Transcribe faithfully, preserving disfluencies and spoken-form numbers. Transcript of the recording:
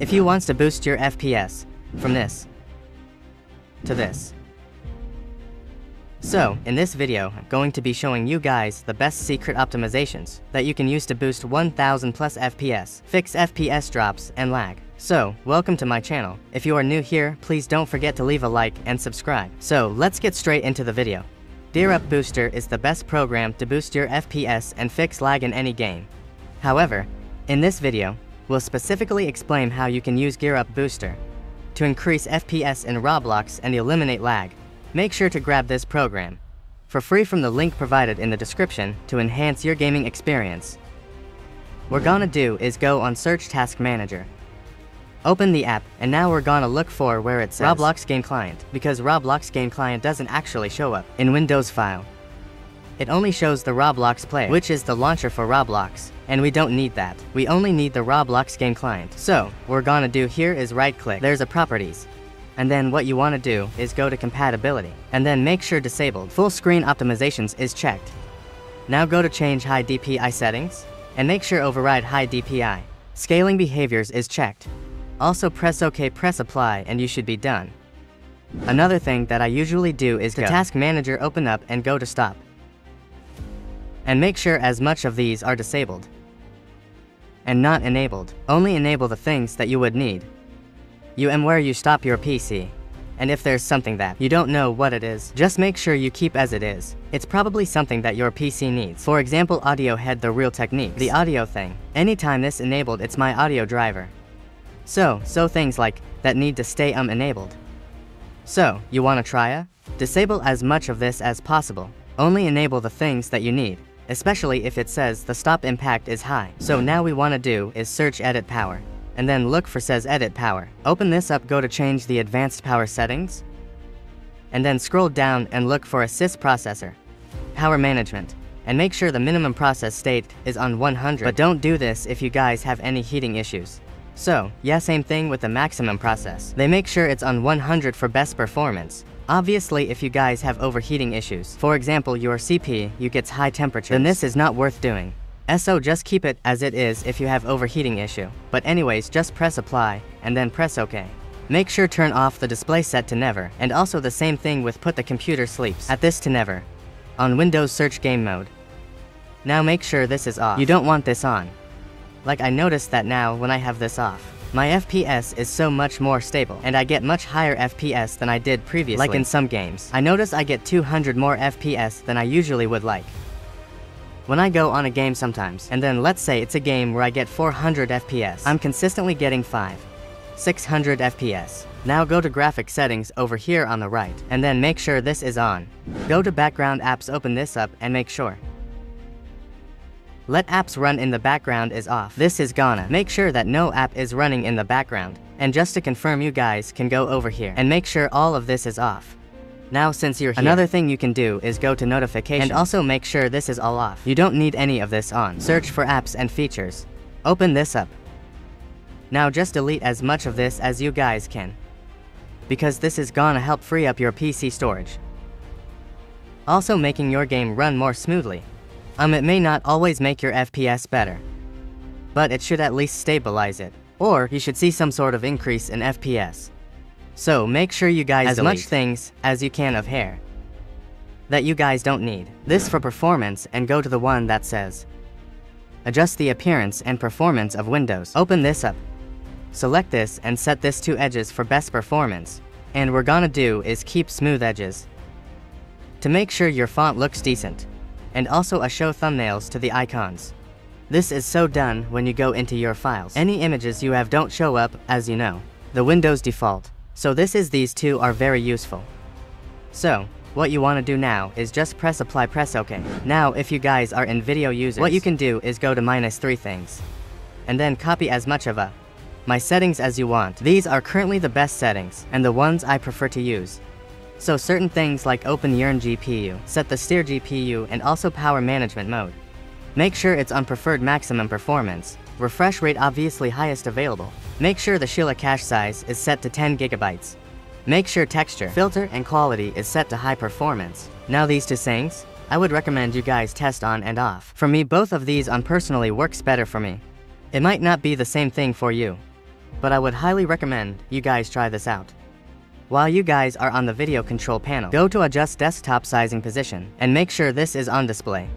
If you want to boost your F P S from this to this. So, in this video, I'm going to be showing you guys the best secret optimizations that you can use to boost one thousand plus F P S, fix F P S drops, and lag. So, welcome to my channel. If you are new here, please don't forget to leave a like and subscribe. So, let's get straight into the video. GearUp Booster is the best program to boost your F P S and fix lag in any game. However, in this video, we'll specifically explain how you can use GearUp Booster to increase F P S in Roblox and eliminate lag. Make sure to grab this program for free from the link provided in the description to enhance your gaming experience. What we're gonna do is go on search Task Manager. Open the app, and now we're gonna look for where it says Roblox Game Client, because Roblox Game Client doesn't actually show up in Windows file. It only shows the Roblox player, which is the launcher for Roblox, and we don't need that. We only need the Roblox Game Client. So, what we're gonna do here is right-click. There's a Properties. And then what you want to do is go to Compatibility, and then make sure Disabled Full Screen Optimizations is checked. Now go to Change High D P I Settings, and make sure Override High D P I. Scaling Behaviors is checked. Also press OK, press Apply, and you should be done. Another thing that I usually do is go to Task Manager, open up, and go to Stop. And make sure as much of these are disabled and not enabled. Only enable the things that you would need. You and where you stop your P C. And if there's something that you don't know what it is, just make sure you keep as it is. It's probably something that your P C needs. For example, audio head, the Realtek needs the audio thing. Anytime this enabled, it's my audio driver. So, so things like that need to stay um enabled. So, you wanna try a? Disable as much of this as possible. Only enable the things that you need, especially if it says the stop impact is high. So now we wanna do is search edit power, and then look for says edit power. Open this up, go to change the advanced power settings, and then scroll down and look for assist processor, power management, and make sure the minimum process state is on one hundred, but don't do this if you guys have any heating issues. So, yeah, same thing with the maximum process. They make sure it's on one hundred for best performance. Obviously, if you guys have overheating issues, for example, your C P U gets high temperatures, then this is not worth doing. So just keep it as it is if you have overheating issue. But anyways, just press apply and then press OK. Make sure turn off the display set to never, and also the same thing with put the computer sleeps at this to never on Windows search game mode. Now make sure this is off. You don't want this on. Like I noticed that now when I have this off, my F P S is so much more stable, and I get much higher F P S than I did previously. Like in some games, I notice I get two hundred more F P S than I usually would like. When I go on a game sometimes, and then let's say it's a game where I get four hundred F P S, I'm consistently getting five, six hundred F P S. Now go to graphic settings over here on the right, and then make sure this is on. Go to background apps, open this up, and make sure let apps run in the background is off. This is gonna make sure that no app is running in the background. And just to confirm, you guys can go over here and make sure all of this is off. Now since you're here, another thing you can do is go to notification and also make sure this is all off. You don't need any of this on. Search for apps and features. Open this up. Now just delete as much of this as you guys can, because this is gonna help free up your P C storage. Also making your game run more smoothly. Um, it may not always make your F P S better, but it should at least stabilize it, or you should see some sort of increase in F P S. So make sure you guys delete as much things as you can of hair that you guys don't need. This for performance, and go to the one that says adjust the appearance and performance of Windows. Open this up, select this, and set this to edges for best performance. And we're gonna do is keep smooth edges to make sure your font looks decent, and also a show thumbnails to the icons. This is so done when you go into your files. Any images you have don't show up, as you know, the Windows default. So this is these two are very useful. So, what you want to do now is just press apply, press OK. Now if you guys are NVIDIA users, what you can do is go to minus three things, and then copy as much of a my settings as you want. These are currently the best settings, and the ones I prefer to use. So certain things like open yearn G P U, set the steer G P U, and also power management mode. Make sure it's on preferred maximum performance, refresh rate obviously highest available. Make sure the Sheila cache size is set to ten gigabytes. Make sure texture, filter, and quality is set to high performance. Now these two things, I would recommend you guys test on and off. For me, both of these on personally works better for me. It might not be the same thing for you. but I would highly recommend you guys try this out. While you guys are on the video control panel, go to adjust desktop sizing position and make sure this is on display.